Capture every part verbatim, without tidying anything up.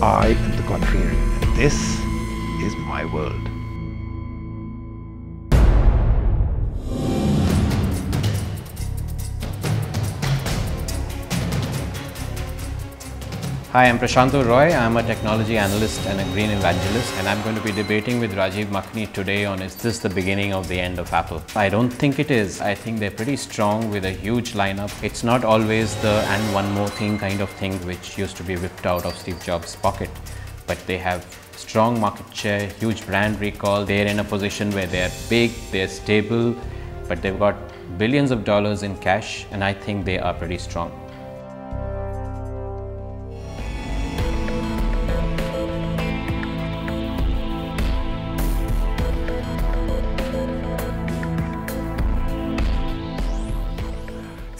I am the contrary, and this is my world. Hi, I'm Prashantu Roy. I'm a technology analyst and a green evangelist, and I'm going to be debating with Rajiv Makhni today on is this the beginning of the end of Apple? I don't think it is. I think they're pretty strong with a huge lineup. It's not always the and one more thing kind of thing which used to be whipped out of Steve Jobs' pocket, but they have strong market share, huge brand recall. They're in a position where they're big, they're stable, but they've got billions of dollars in cash, and I think they are pretty strong.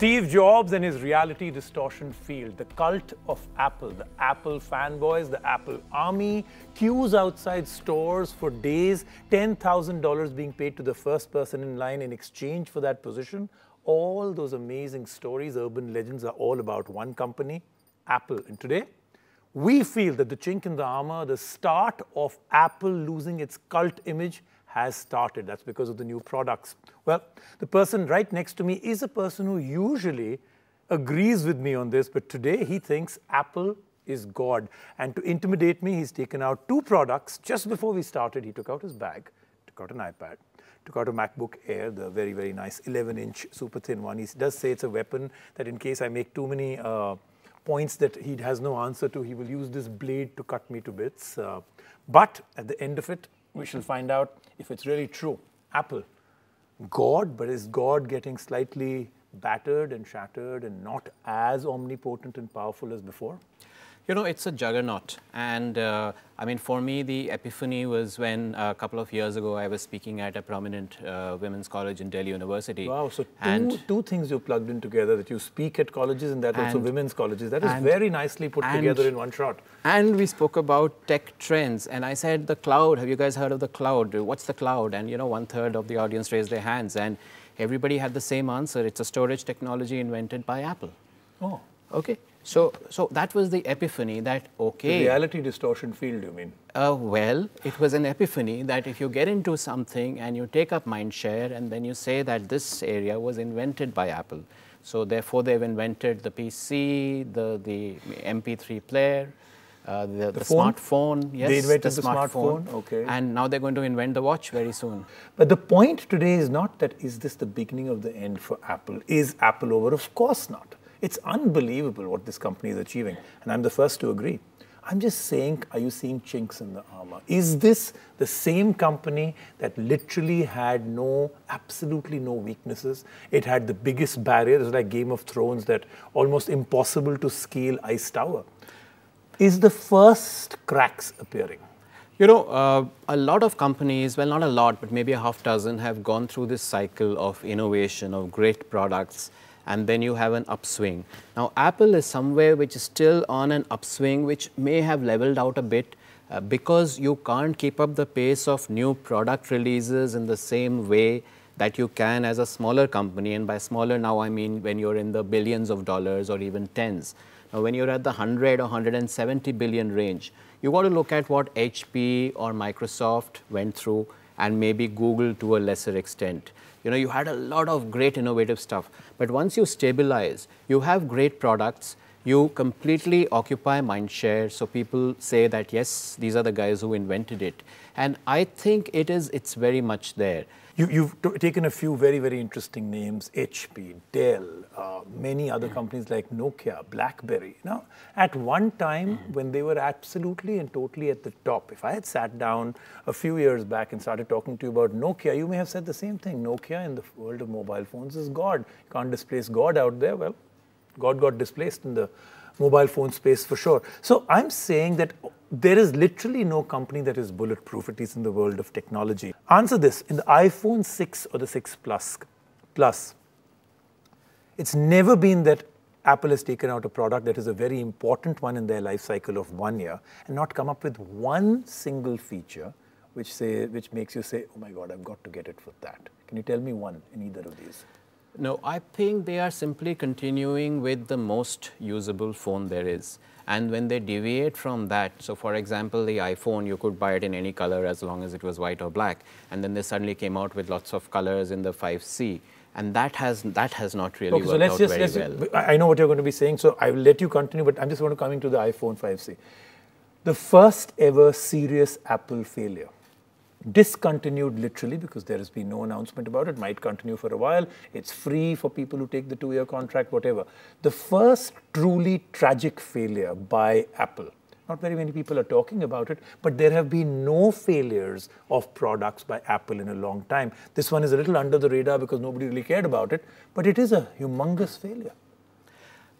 Steve Jobs and his reality distortion field, the cult of Apple, the Apple fanboys, the Apple army, queues outside stores for days, ten thousand dollars being paid to the first person in line in exchange for that position. All those amazing stories, urban legends are all about one company, Apple. And today, we feel that the chink in the armor, the start of Apple losing its cult image has started. That's because of the new products. Well, the person right next to me is a person who usually agrees with me on this, but today he thinks Apple is God. And to intimidate me, he's taken out two products. Just before we started, he took out his bag, took out an iPad, took out a MacBook Air, the very, very nice eleven inch super thin one. He does say it's a weapon that in case I make too many uh, points that he has no answer to, he will use this blade to cut me to bits. Uh, but at the end of it, we shall find out if it's really true. Apple, God, but is God getting slightly battered and shattered and not as omnipotent and powerful as before? You know, it's a juggernaut. And uh, I mean, for me, the epiphany was when uh, a couple of years ago, I was speaking at a prominent uh, women's college in Delhi University. Wow, so two, and, two things you plugged in together, that you speak at colleges and that and, also women's colleges. That is and, very nicely put and, together in one shot. And we spoke about tech trends. And I said, the cloud, have you guys heard of the cloud? What's the cloud? And, you know, one third of the audience raised their hands. And everybody had the same answer. It's a storage technology invented by Apple. Oh. Okay. So, so that was the epiphany that, okay. The reality distortion field, you mean? Uh, well, it was an epiphany that if you get into something and you take up mind share and then you say that this area was invented by Apple. So therefore, they've invented the P C, the, the M P three player, uh, the, the, the smartphone. Yes, they invented the, the smartphone. smartphone. Okay. And now they're going to invent the watch very soon. But the point today is not that is this the beginning of the end for Apple? Is Apple over? Of course not. It's unbelievable what this company is achieving, and I'm the first to agree. I'm just saying, are you seeing chinks in the armor? Is this the same company that literally had no, absolutely no weaknesses? It had the biggest barrier. It was like Game of Thrones, that almost impossible to scale ice tower. Is the first cracks appearing? You know, uh, a lot of companies, well, not a lot, but maybe a half dozen have gone through this cycle of innovation, of great products, and then you have an upswing. Now, Apple is somewhere which is still on an upswing, which may have leveled out a bit uh, because you can't keep up the pace of new product releases in the same way that you can as a smaller company. And by smaller now, I mean when you're in the billions of dollars or even tens. Now, when you're at the one hundred or one hundred seventy billion range, you got to look at what H P or Microsoft went through and maybe Google to a lesser extent. You know, you had a lot of great innovative stuff. But once you stabilize, you have great products, you completely occupy mind share. So people say that, yes, these are the guys who invented it. And I think it is, it's very much there. You, you've taken a few very, very interesting names, H P, Dell, uh, many other companies like Nokia, BlackBerry. Now, at one time when they were absolutely and totally at the top, if I had sat down a few years back and started talking to you about Nokia, you may have said the same thing. Nokia in the world of mobile phones is God. You can't displace God out there. Well, God got displaced in the mobile phone space for sure. So I'm saying that there is literally no company that is bulletproof, at least in the world of technology. Answer this, in the iPhone six or the six plus, plus, it's never been that Apple has taken out a product that is a very important one in their life cycle of one year and not come up with one single feature which, say, which makes you say, oh my God, I've got to get it for that. Can you tell me one in either of these? No, I think they are simply continuing with the most usable phone there is. And when they deviate from that, so for example, the iPhone, you could buy it in any color as long as it was white or black. And then they suddenly came out with lots of colors in the five C. And that has that has not really okay, worked so let's out just, very let's well. Just, I know what you're going to be saying, so I will let you continue, but I'm just going to come into the iPhone five C. The first ever serious Apple failure. Discontinued literally because there has been no announcement about it. Might continue for a while. It's free for people who take the two-year contract, whatever. The first truly tragic failure by Apple. Not very many people are talking about it, but there have been no failures of products by Apple in a long time. This one is a little under the radar because nobody really cared about it, but it is a humongous failure.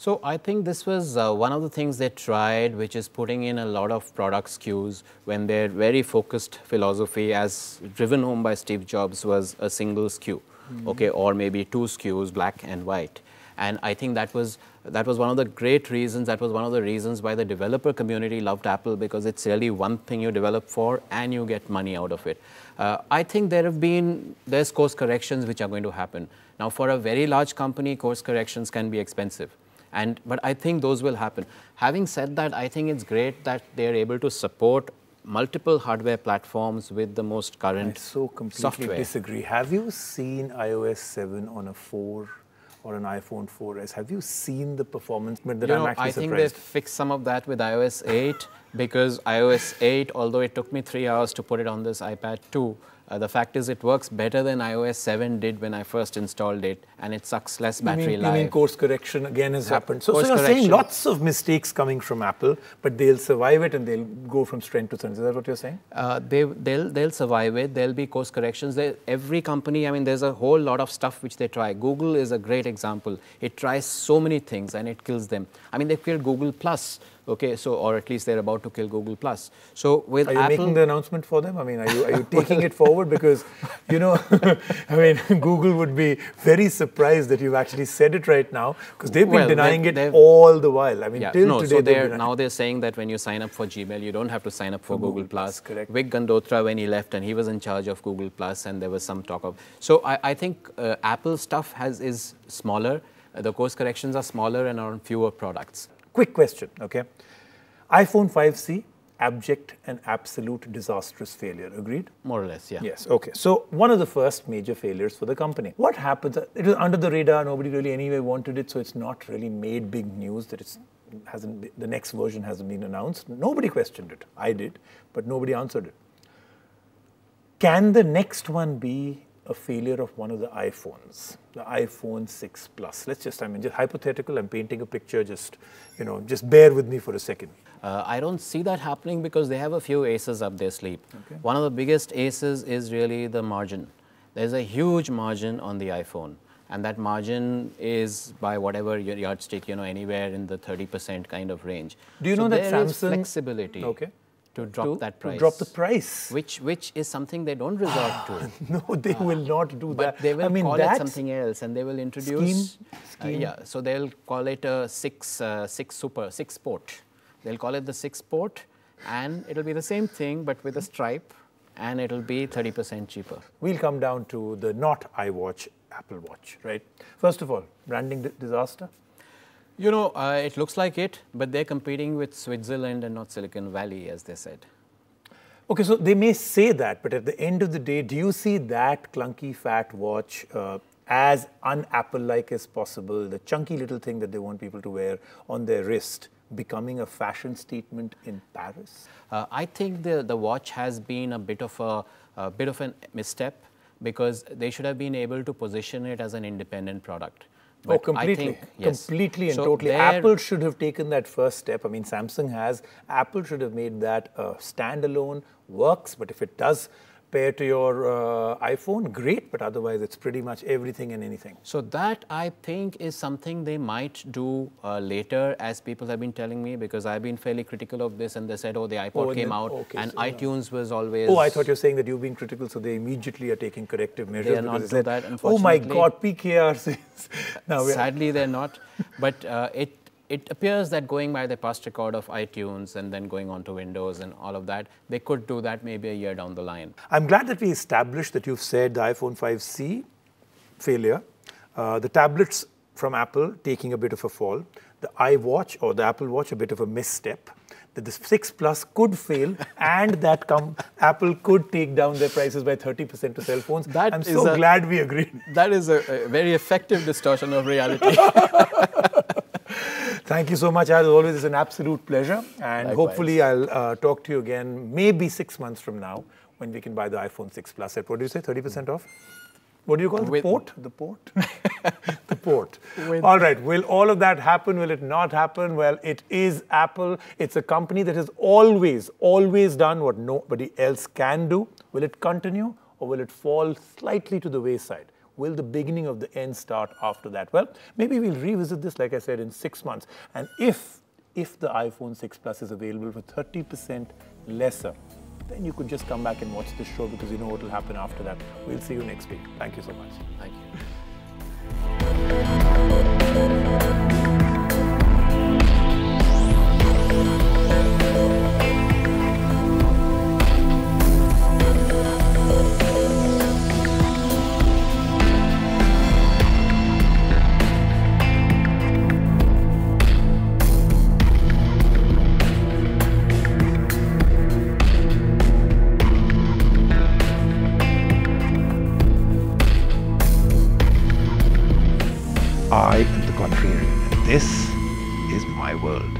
So I think this was uh, one of the things they tried, which is putting in a lot of product S K Us when their very focused philosophy, as driven home by Steve Jobs, was a single S K U, mm-hmm. okay, or maybe two S K Us, black and white. And I think that was that was one of the great reasons. That was one of the reasons why the developer community loved Apple, because it's really one thing you develop for, and you get money out of it. Uh, I think there have been there's course corrections which are going to happen. Now, for a very large company, course corrections can be expensive. And, but I think those will happen. Having said that, I think it's great that they're able to support multiple hardware platforms with the most current I so completely software. Disagree. Have you seen iOS seven on a four or an iPhone four S? Have you seen the performance? But then you I'm know, actually I think surprised. They fixed some of that with iOS eight because iOS eight, although it took me three hours to put it on this iPad two, Uh, the fact is it works better than iOS seven did when I first installed it, and it sucks less battery you mean, life. You mean course correction again has yeah. happened. So, so you're correction. saying lots of mistakes coming from Apple, but they'll survive it and they'll go from strength to strength. Is that what you're saying? Uh, they, they'll, they'll survive it. There'll be course corrections. They, every company, I mean, there's a whole lot of stuff which they try. Google is a great example. It tries so many things and it kills them. I mean, they killed Google+. Okay, so or at least they're about to kill Google Plus. So with Apple, are you making the announcement for them? I mean, are you are you taking it forward? Because you know, I mean, Google would be very surprised that you've actually said it right now, because they've been well, denying they've, it they've, all the while. I mean, yeah, till no, today. So they're now they're saying that when you sign up for Gmail, you don't have to sign up for, for Google, Google Plus. Correct. Vic Gandotra, when he left, and he was in charge of Google Plus, and there was some talk of. So I, I think uh, Apple stuff has is smaller. Uh, the course corrections are smaller and are on fewer products. Quick question, okay? iPhone five C, abject and absolute disastrous failure, agreed? More or less, yeah. Yes, okay. So, one of the first major failures for the company. What happens? It was under the radar, nobody really anyway wanted it, so it's not really made big news that it's hasn't, the next version hasn't been announced. Nobody questioned it. I did, but nobody answered it. Can the next one be a failure of one of the iPhones, the iPhone six Plus. Let's just, I mean, just hypothetical, I'm painting a picture, just, you know, just bear with me for a second. Uh, I don't see that happening because they have a few aces up their sleeve. Okay. One of the biggest aces is really the margin. There's a huge margin on the iPhone. And that margin is by whatever yardstick, you know, anywhere in the thirty percent kind of range. Do you so know that Samsung... is flexibility. Okay. To drop to, that price. To drop the price. Which which is something they don't resort to. No, they uh, will not do but that. But they will I mean, call it something else and they will introduce... Scheme? Scheme. Uh, yeah, so they'll call it a six, uh, six super, six port. They'll call it the six port and it'll be the same thing but with a stripe and it'll be thirty percent cheaper. We'll come down to the not iWatch, Apple Watch, right? First of all, branding di disaster? You know, uh, it looks like it, but they're competing with Switzerland and not Silicon Valley, as they said. Okay, so they may say that, but at the end of the day, do you see that clunky fat watch uh, as un-Apple-like as possible, the chunky little thing that they want people to wear on their wrist, becoming a fashion statement in Paris? Uh, I think the, the watch has been a bit of a, a bit of a misstep because they should have been able to position it as an independent product. But oh, completely, think, yes. completely and so totally. Apple should have taken that first step. I mean, Samsung has. Apple should have made that uh, standalone, works. But if it does pair to your uh, iPhone, great. But otherwise, it's pretty much everything and anything. So that, I think, is something they might do uh, later, as people have been telling me, because I've been fairly critical of this. And they said, oh, the iPod oh, came then, out, okay, and so iTunes no. was always... Oh, I thought you were saying that you've been critical, so they immediately are taking corrective measures. They are not do that, unfortunately. Oh, my God, P K R says... Now sadly, they're not. But uh, it it appears that going by the past record of iTunes and then going on to Windows and all of that, they could do that maybe a year down the line. I'm glad that we established that you've said the iPhone five C failure, uh, the tablets from Apple taking a bit of a fall, the iWatch or the Apple Watch a bit of a misstep, that the six Plus could fail and that come Apple could take down their prices by thirty percent to cell phones. That I'm so a, glad we agreed. That is a, a very effective distortion of reality. Thank you so much, as always. It's an absolute pleasure. And likewise, hopefully I'll uh, talk to you again maybe six months from now when we can buy the iPhone six Plus at, what do you say, thirty percent off? What do you call it? The port? The port? The port. With all right. Will all of that happen? Will it not happen? Well, it is Apple. It's a company that has always, always done what nobody else can do. Will it continue or will it fall slightly to the wayside? Will the beginning of the end start after that? Well, maybe we'll revisit this, like I said, in six months. And if, if the iPhone six Plus is available for thirty percent lesser, then you could just come back and watch this show, because you know what will happen after that. We'll see you next week. Thank you so much. Thank you. I am the contrarian, and this is my world.